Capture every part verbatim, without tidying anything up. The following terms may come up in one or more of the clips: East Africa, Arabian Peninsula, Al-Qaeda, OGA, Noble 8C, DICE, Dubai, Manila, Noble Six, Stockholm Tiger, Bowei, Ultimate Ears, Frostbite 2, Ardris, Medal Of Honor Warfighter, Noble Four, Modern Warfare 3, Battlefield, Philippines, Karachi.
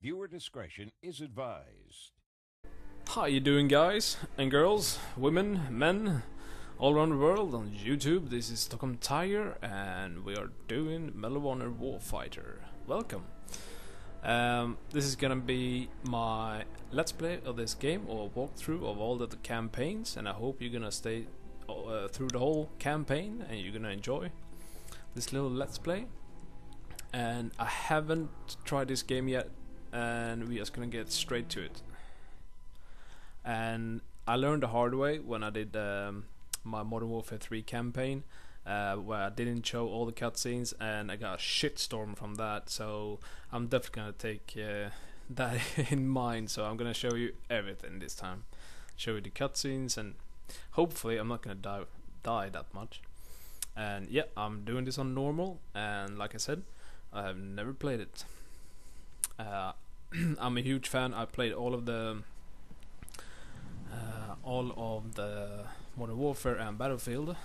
Viewer discretion is advised. How you doing, guys and girls, women, men, all around the world on YouTube? This is Stockholm Tiger, and we are doing Medal of Honor Warfighter. Welcome. Um, this is gonna be my let's play of this game, or walkthrough of all the campaigns, and I hope you're gonna stay uh, through the whole campaign and you're gonna enjoy this little let's play. And I haven't tried this game yet, and we're just gonna get straight to it. And I learned the hard way when I did um, my Modern Warfare three campaign, uh, where I didn't show all the cutscenes, and I got a shitstorm from that. So I'm definitely gonna take uh, that in mind. So I'm gonna show you everything this time, show you the cutscenes, and hopefully I'm not gonna die die that much. And yeah, I'm doing this on normal, and like I said, I have never played it. Uh, I'm a huge fan. I played all of the uh, all of the Modern Warfare and Battlefield,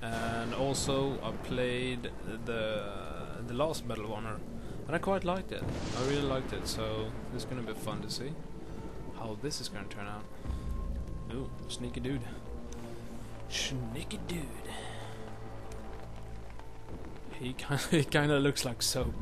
and also I played the the last Medal of Honor, and I quite liked it. I really liked it. So it's gonna be fun to see how this is gonna turn out. Ooh, sneaky dude! Sneaky dude! He kind he kind of looks like soap.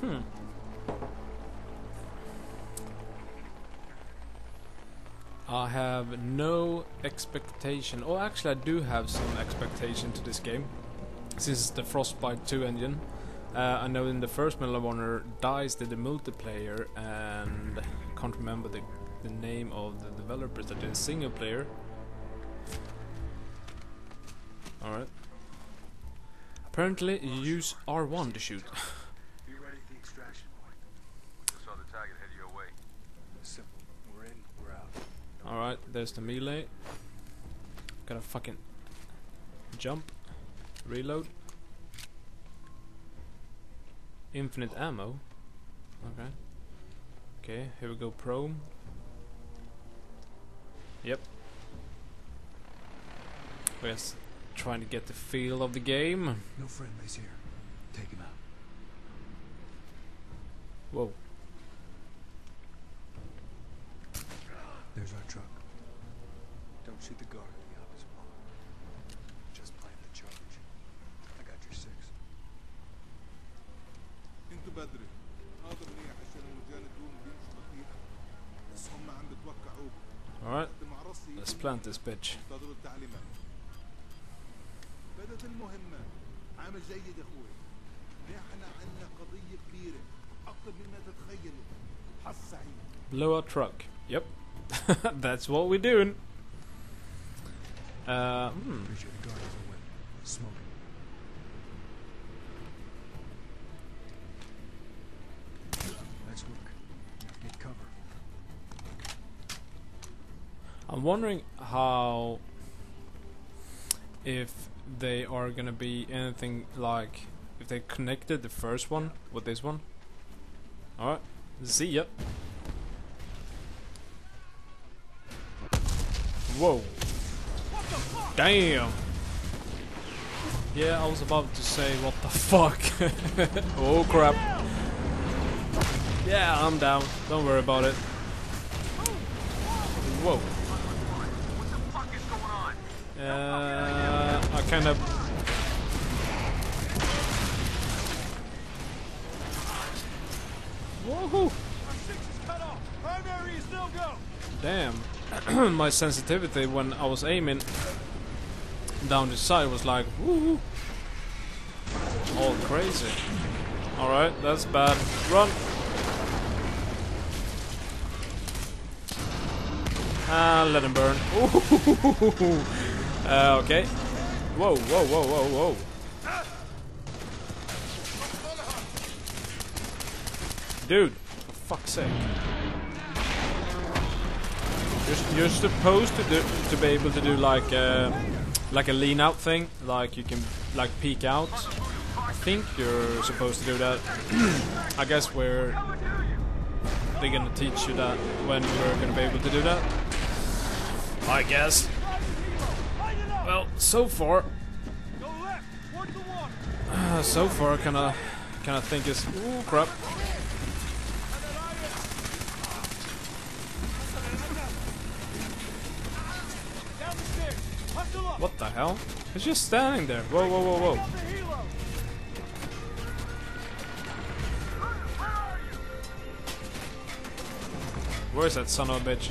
Hmm. I have no expectation, or actually I do have some expectation to this game, since it's the Frostbite two engine. Uh, I know in the first Medal of Honor, DICE did the multiplayer, and I can't remember the, the name of the developers that did single player. Alright. Apparently you use R one to shoot. Alright, there's the melee. Gotta fucking jump, reload, infinite ammo. Okay, okay, here we go. Pro. Yep. We're just trying to get the feel of the game. No friendlies here. Take him out. Whoa. There's our truck. Don't shoot the guard in the opposite wall. Just plant the charge. I got your six. Alright, let's plant this bitch. Blow our truck. Yep. That's what we're doing. Uh, hmm. I'm wondering how, if they are gonna be anything like, if they connected the first one with this one. Alright, see ya. Whoa. What the fuck? Damn. Yeah, I was about to say what the fuck. Oh crap. Yeah, I'm down. Don't worry about it. Whoa. What the fuck is going on? Uh, I kind of Woohoo. My six is cut off. Primary is no go. Damn. My sensitivity when I was aiming down the side was like woohoo, all crazy. Alright, that's bad. Run. Ah, let him burn. Uh, okay. Whoa, whoa, whoa, whoa, whoa. Dude, for fuck's sake. You're supposed to do, to be able to do like a, like a lean out thing, like you can like peek out. I think you're supposed to do that. I guess we're they're gonna teach you that when you're gonna be able to do that. I guess. Well, so far, uh, so far, kind of, kind of think it's ooh, crap. What the hell? He's just standing there. Whoa, whoa, whoa, whoa. Where is that son of a bitch?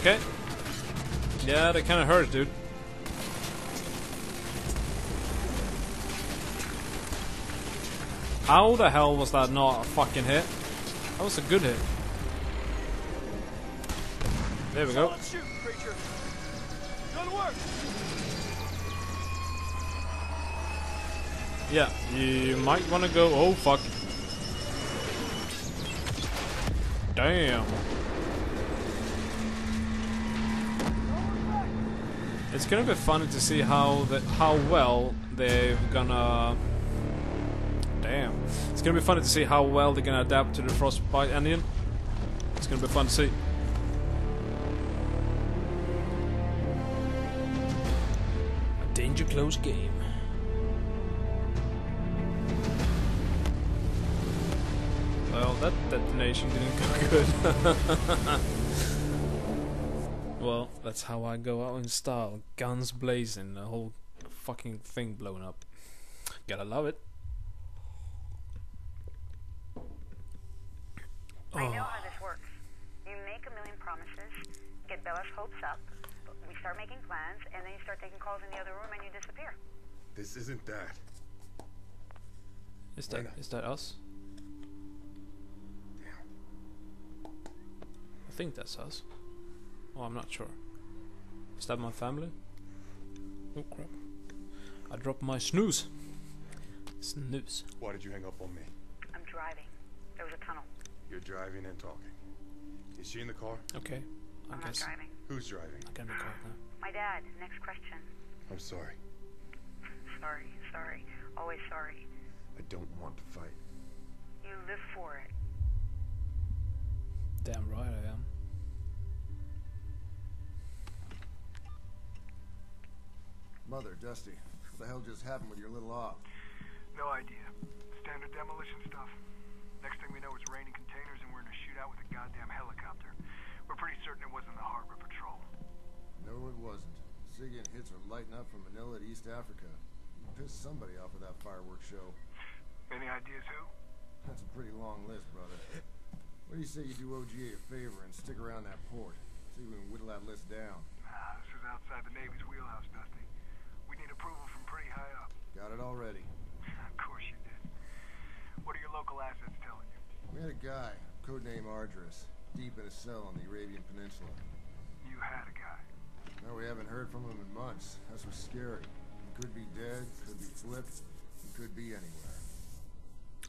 Okay. Yeah, that kinda hurt, dude. How the hell was that not a fucking hit? That was a good hit. There we go. Yeah, you might want to go. Oh fuck! Damn. It's gonna be funny to see how the how well they're gonna. Damn. It's gonna be funny to see how well they're gonna adapt to the Frostbite engine. It's gonna be fun to see. Danger close game. Well, that detonation didn't go good. Well, that's how I go out in style. Guns blazing, the whole fucking thing blown up. Gotta love it. Oh. I know how this works. You make a million promises, get Bella's hopes up. Start making plans, and then you start taking calls in the other room, and you disappear. This isn't that. Is that is that us? Damn. I think that's us. Oh, I'm not sure. Is that my family? Oh crap! I dropped my snooze. Snooze. Why did you hang up on me? I'm driving. There was a tunnel. You're driving and talking. Is she in the car? Okay. I'm not driving. Who's driving? I can't recall now. My dad. Next question. I'm sorry. Sorry, sorry. Always sorry. I don't want to fight. You live for it. Damn right I am. Mother, Dusty, what the hell just happened with your little op? No idea. Standard demolition stuff. Next thing we know, it's raining containers and we're in a shootout with a goddamn helicopter. We're pretty certain it wasn't the harbor patrol. No, it wasn't. Siggy and Hitz are lighting up from Manila to East Africa. You pissed somebody off with that fireworks show. Any ideas who? That's a pretty long list, brother. What do you say you do O G A a favor and stick around that port? See if we can whittle that list down. Ah, this is outside the Navy's wheelhouse, Dusty. We need approval from pretty high up. Got it already. Of course you did. What are your local assets telling you? We had a guy, codename Ardris. Deep in a cell on the Arabian Peninsula. You had a guy. No, we haven't heard from him in months. That's what's scary. He could be dead, could be flipped, he could be anywhere.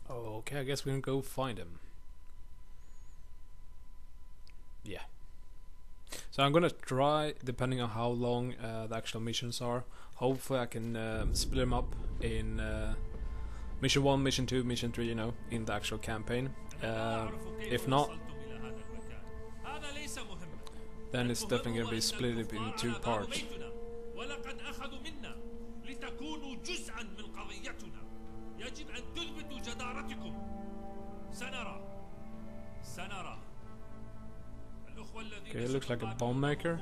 Oh, okay, I guess we can go find him. Yeah. So I'm gonna try, depending on how long uh, the actual missions are, hopefully I can um, split them up in uh, Mission one, Mission two, Mission three, you know, in the actual campaign. Uh, if not, then it's definitely going to be split up in two parts. Okay, it looks like a bomb maker.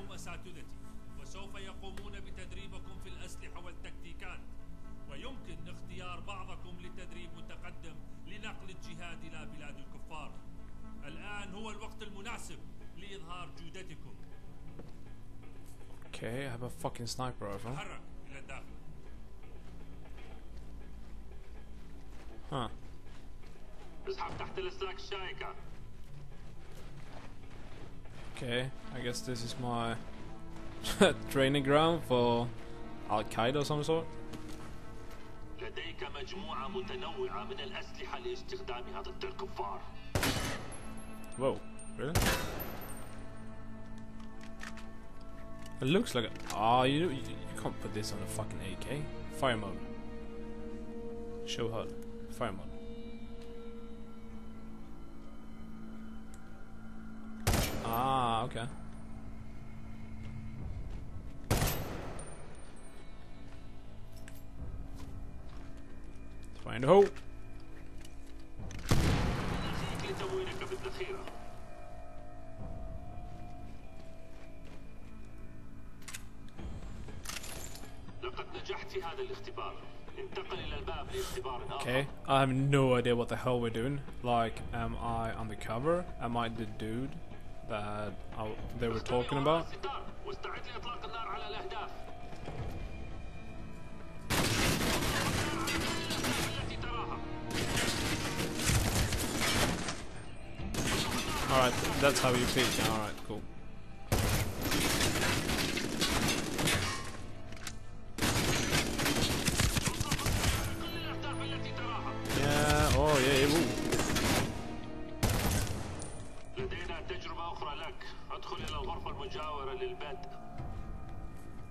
Okay, I have a fucking sniper rifle. Huh. Okay, I guess this is my training ground for Al-Qaeda of some sort. Whoa, really? It looks like a... Ah, oh, you, you you can't put this on a fucking A K. Fire mode. Show H U D. Fire mode. Ah, okay. Find a hole. Okay, I have no idea what the hell we're doing. Like, am I undercover? Am I the dude that I, they were talking about? Alright, that's how you peek. Alright, cool. Yeah, oh yeah, woo.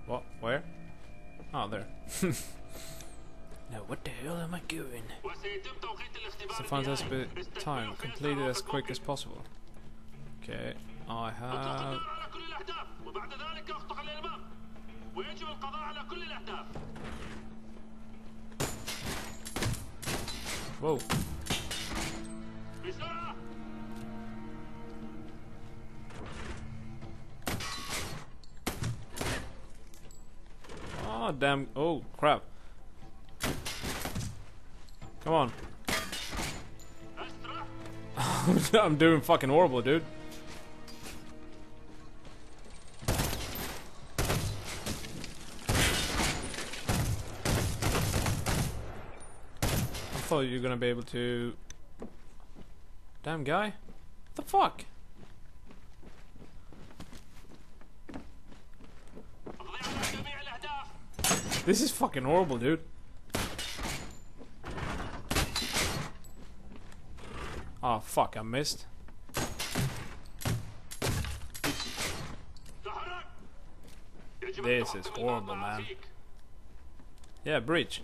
What? Where? Oh, there. Now what the hell am I doing? So find us a bit of time. Complete it as quick as possible. Okay, I have... Whoa. Oh, damn. Oh, crap. Come on. I'm doing fucking horrible, dude. I thought you were gonna be able to. Damn guy, what the fuck? This is fucking horrible, dude. Oh fuck, I missed. This is horrible, man. Yeah, breach.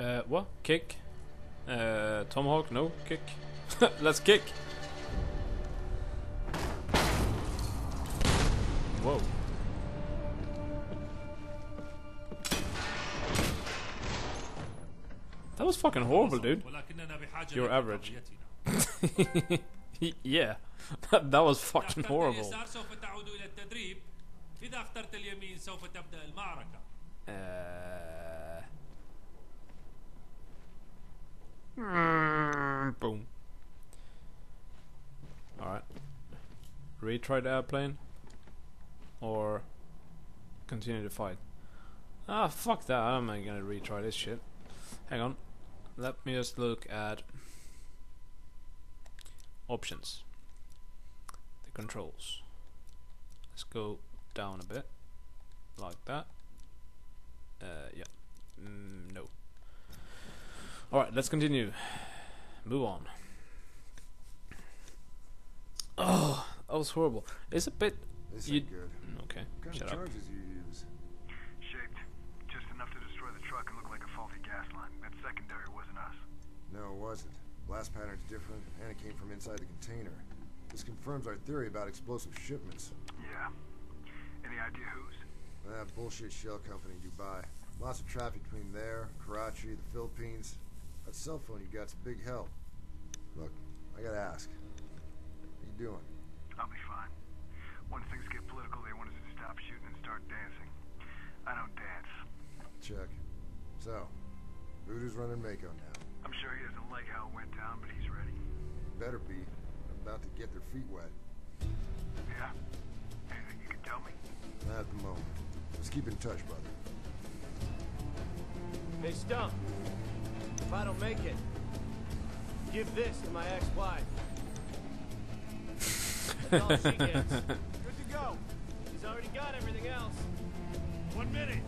Uh, what? Kick? Uh, Tomahawk? No, kick. Let's kick! Whoa. That was fucking horrible, dude. You're average. Yeah. That, that was fucking horrible. Uh... Mm, boom. Alright. Retry the airplane. Or continue to fight. Ah, fuck that. I'm not gonna retry this shit. Hang on. Let me just look at options. The controls. Let's go down a bit. Like that. Uh, yeah. Mm, no. Alright, let's continue. Move on. Oh, that was horrible. It's a bit... This ain't good. Okay, what shut up. What kind of charges you use? Shaped. Just enough to destroy the truck and look like a faulty gas line. That secondary wasn't us. No, it wasn't. Blast pattern's different, and it came from inside the container. This confirms our theory about explosive shipments. Yeah. Any idea whose? That bullshit shell company in Dubai. Lots of traffic between there, Karachi, the Philippines. That cell phone you got's a big help. Look, I gotta ask. How you doing? I'll be fine. Once things get political, they want us to stop shooting and start dancing. I don't dance. Check. So, Voodoo's running Mako now. I'm sure he doesn't like how it went down, but he's ready. Better be. I'm about to get their feet wet. Yeah? Anything you can tell me? Not at the moment. Let's keep in touch, brother. Hey, Stump. If I don't make it, give this to my ex-wife. That's all she gets. Good to go. He's already got everything else. One minute.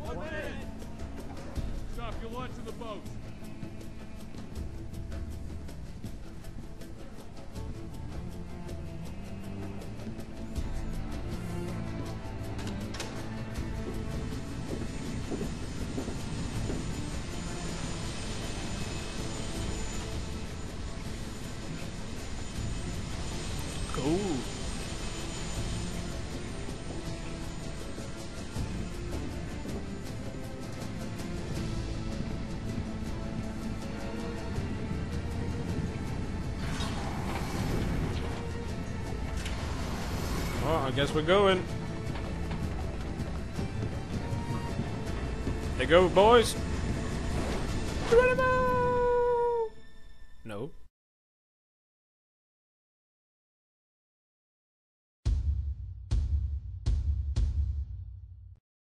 One, One minute. minute. Stop your lunch in the boat. I guess we're going. They go, boys.